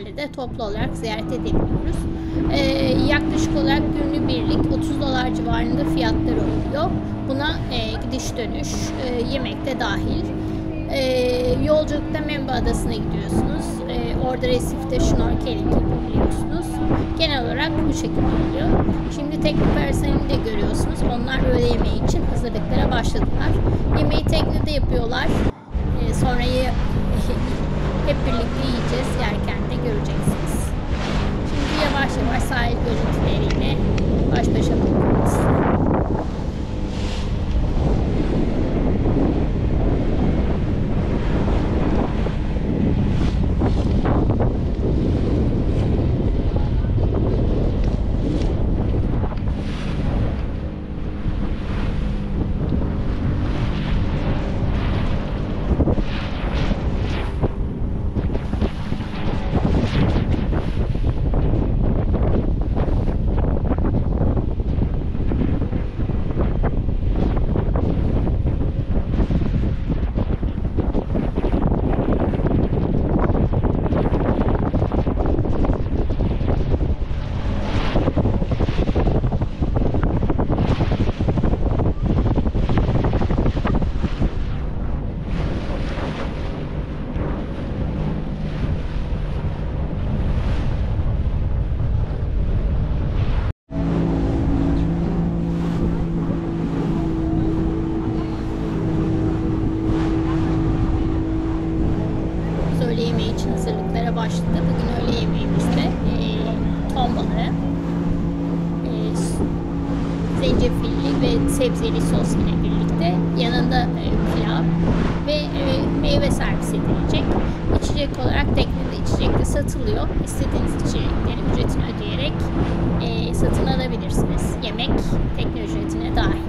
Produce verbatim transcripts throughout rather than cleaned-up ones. ülkelerle de toplu olarak ziyaret edebiliyoruz. E, yaklaşık olarak günlük birlik otuz dolar civarında fiyatlar oluyor. Buna e, gidiş dönüş, e, yemek de dahil. E, yolculukta Mnemba Adası'na gidiyorsunuz. E, orada resifte şnorkeling yapabiliyorsunuz. Genel olarak bu şekilde oluyor. Şimdi tekne personelini de görüyorsunuz. Onlar öğle yemeği için hazırlıklara başladılar. Yemeği teknede yapıyorlar. E, sonra hep birlikte yiyeceğiz. Yerken de göreceksiniz. Şimdi yavaş yavaş sahil görüntüleriyle baş başa buluyoruz. Başladı. Bugün öğle yemeğimizde e, ton balığı, e, zencefilli ve sebzeli sos ile birlikte yanında e, pilav ve e, meyve servis edilecek. İçecek olarak teknede içecek de satılıyor. İstediğiniz içeceklerin ücretini ödeyerek e, satın alabilirsiniz. Yemek tekne ücretine dahil.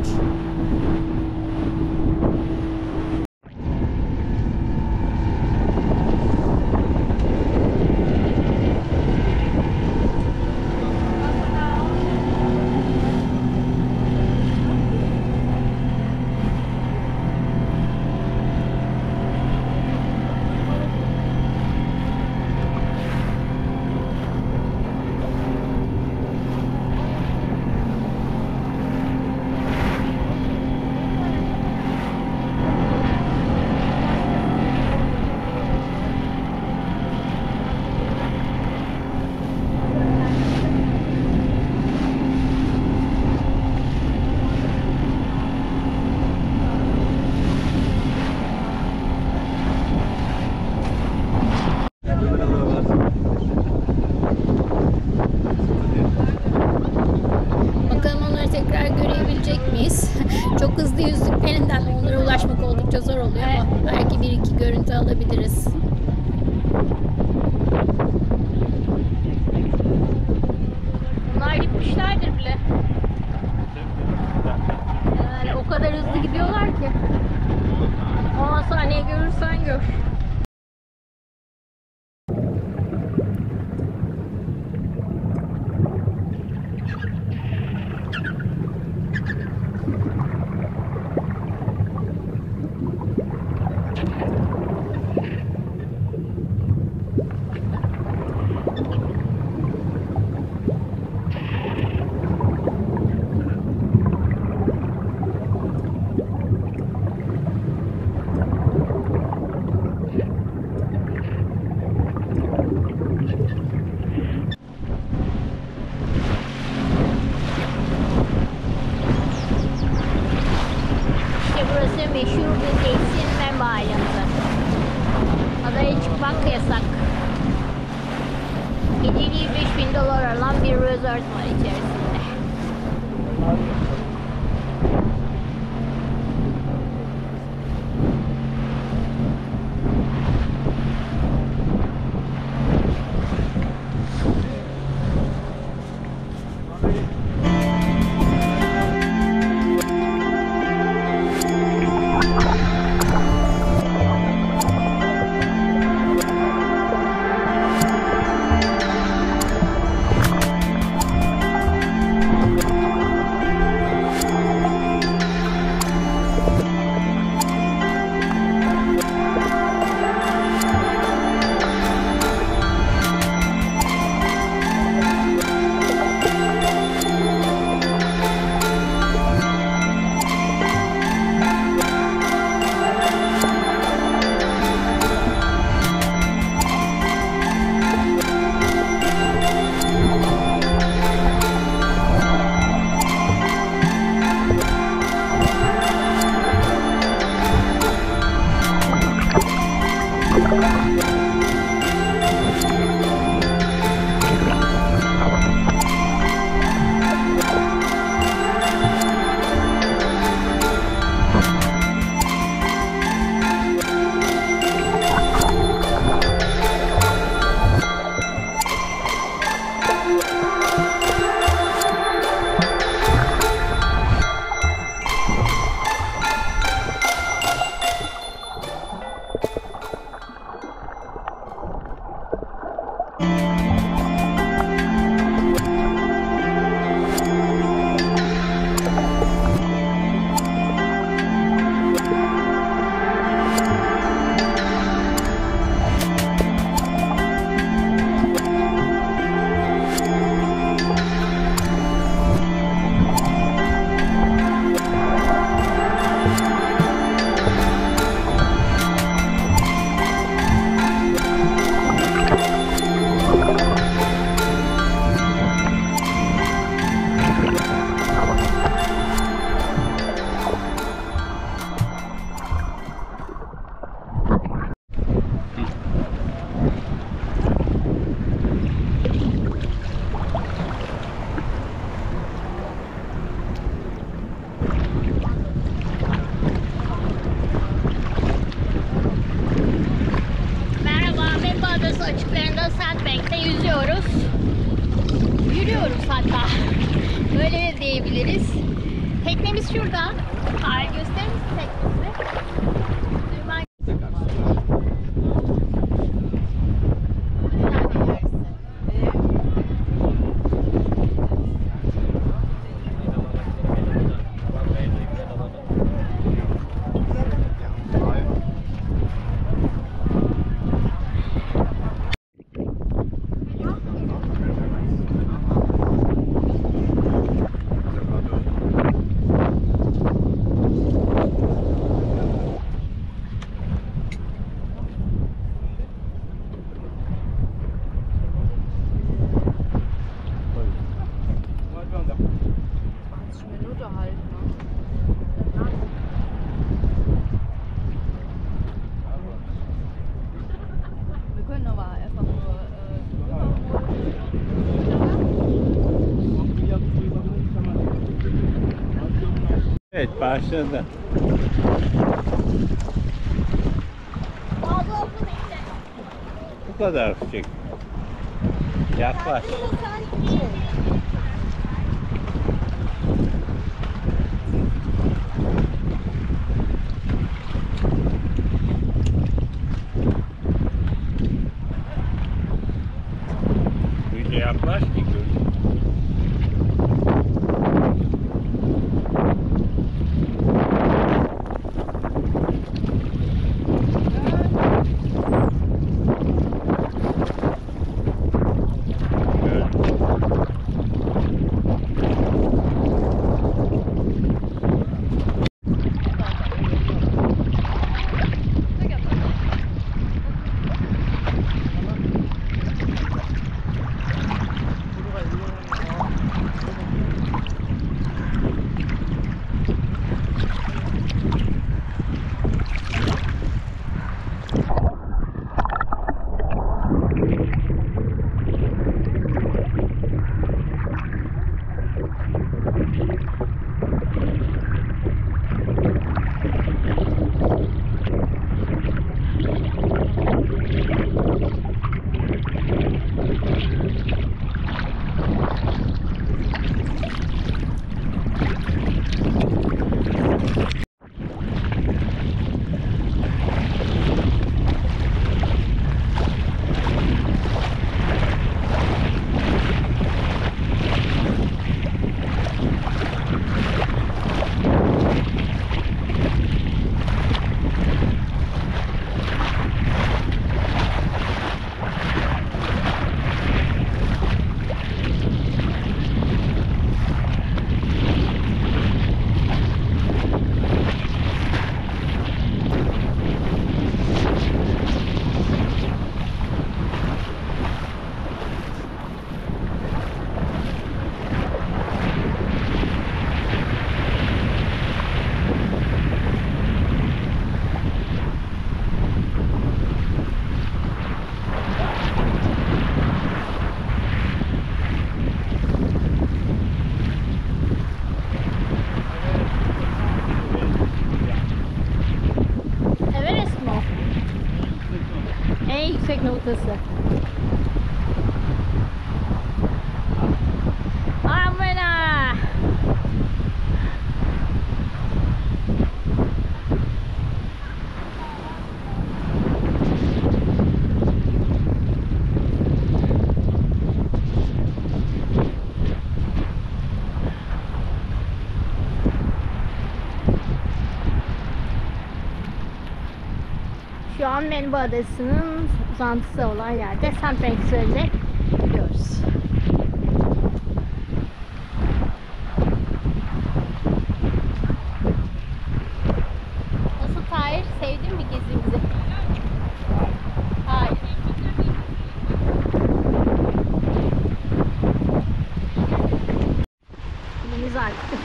buradan hal gösterir misin teknimizi? Duyman Evet, başladı. Bu kadar küçük. Yaklaş. Böyle yaklaş ki görün. Yüksek noktası. Amına! Şu an Mnemba Adası'nın uzantısı olan yerde Saint Pancras'e gidiyoruz. Nasıl Tahir? Sevdin mi gezimizi? Hayır. Deniz artık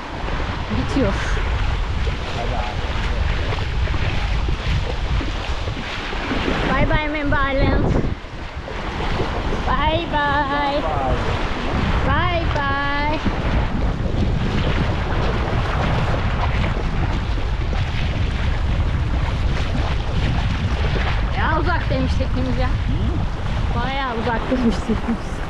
bitiyor. Bye bye Mnemba Island. Bye bye. Bye bye. Ya uzak demiştik biz ya. Bayağı uzak demiştik biz.